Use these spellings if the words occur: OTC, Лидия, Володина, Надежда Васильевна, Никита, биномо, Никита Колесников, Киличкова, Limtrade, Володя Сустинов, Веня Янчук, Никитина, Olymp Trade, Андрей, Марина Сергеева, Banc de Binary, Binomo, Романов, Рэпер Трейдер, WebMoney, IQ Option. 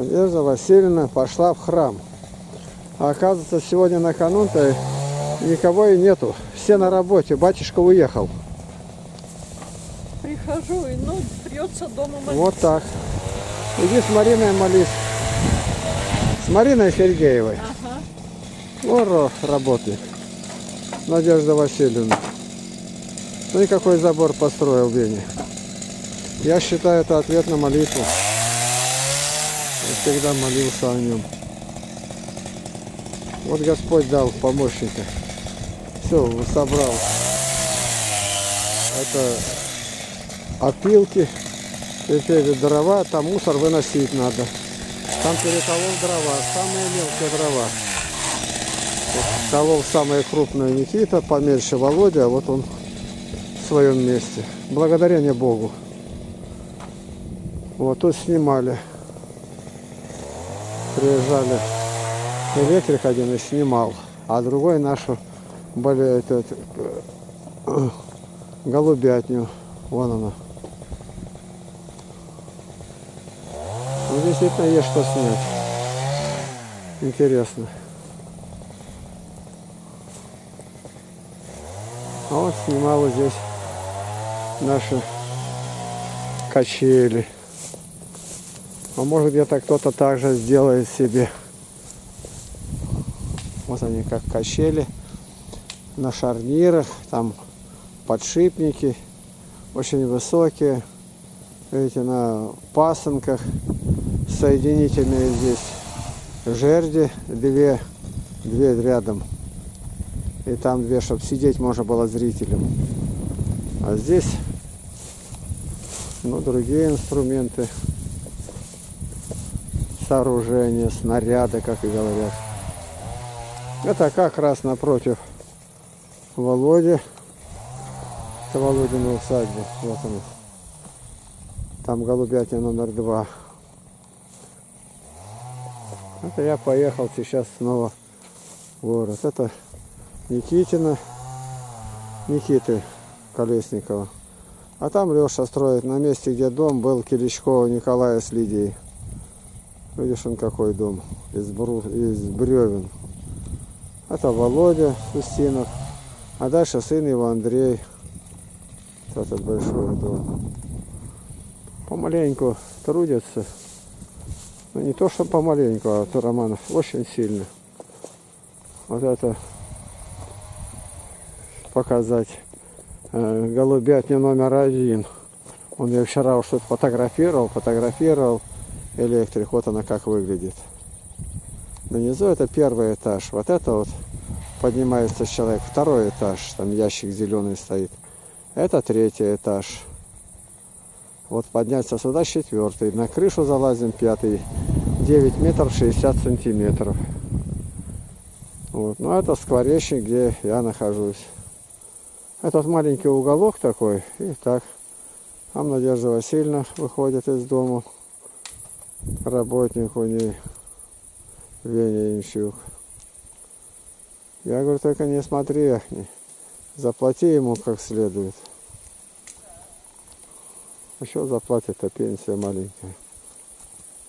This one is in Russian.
Надежда Васильевна пошла в храм. А оказывается, сегодня накануне никого и нету. Все на работе, батюшка уехал. Прихожу, и ну, придется дома молиться. Вот так. Иди с Мариной молись. С Мариной Сергеевой. Ага. Ура, работает. Надежда Васильевна. Ну и какой забор построил Веня. Я считаю, это ответ на молитву. Я всегда молился о нем. Вот Господь дал помощника. Все, собрал. Это опилки. Теперь дрова, там мусор выносить надо. Там переколол дрова, самые мелкие дрова. Вот, колол самые крупные Никита, помельче Володя, а вот он в своем месте. Благодарение Богу. Вот тут снимали. Приезжали. Электрик один и снимал, а другой нашу голубятню. Вон она. Ну, действительно есть что снять. Интересно. А вот снимала здесь наши качели. А может где-то кто-то также сделает себе. Вот они как качели на шарнирах, там подшипники очень высокие, видите, на пасынках соединительные здесь жерди, две рядом, и там две, чтобы сидеть можно было зрителям. А здесь, ну, другие инструменты, сооружения, снаряды, как и говорят. Это как раз напротив Володи. Это Володина усадьба. Вот она. Там голубятня номер 2. Это я поехал сейчас снова в город. Это Никитина, Никиты Колесникова. А там Леша строит на месте, где дом был Киличкова Николая с Лидией. Видишь, он какой дом. Из бревен. Это Володя Сустинов, а дальше сын его Андрей. Вот этот большой дом. Помаленьку трудятся. Ну не то, что помаленьку, а то Романов очень сильно. Вот это показать. Голубятня номер 1. Он ее вчера уж тут фотографировал электрик. Вот она как выглядит. Внизу это первый этаж. Вот это вот поднимается человек. Второй этаж. Там ящик зеленый стоит. Это 3-й этаж. Вот подняться сюда 4-й. На крышу залазим 5-й. 9 метров 60 сантиметров. Вот. Ну это скворечник, где я нахожусь. Этот маленький уголок такой. И так. Там Надежда Васильевна выходит из дома. Работник у нее. Веня Янчук. Я говорю, только не смотри, ахни. Заплати ему как следует. Еще заплатит, а пенсия маленькая.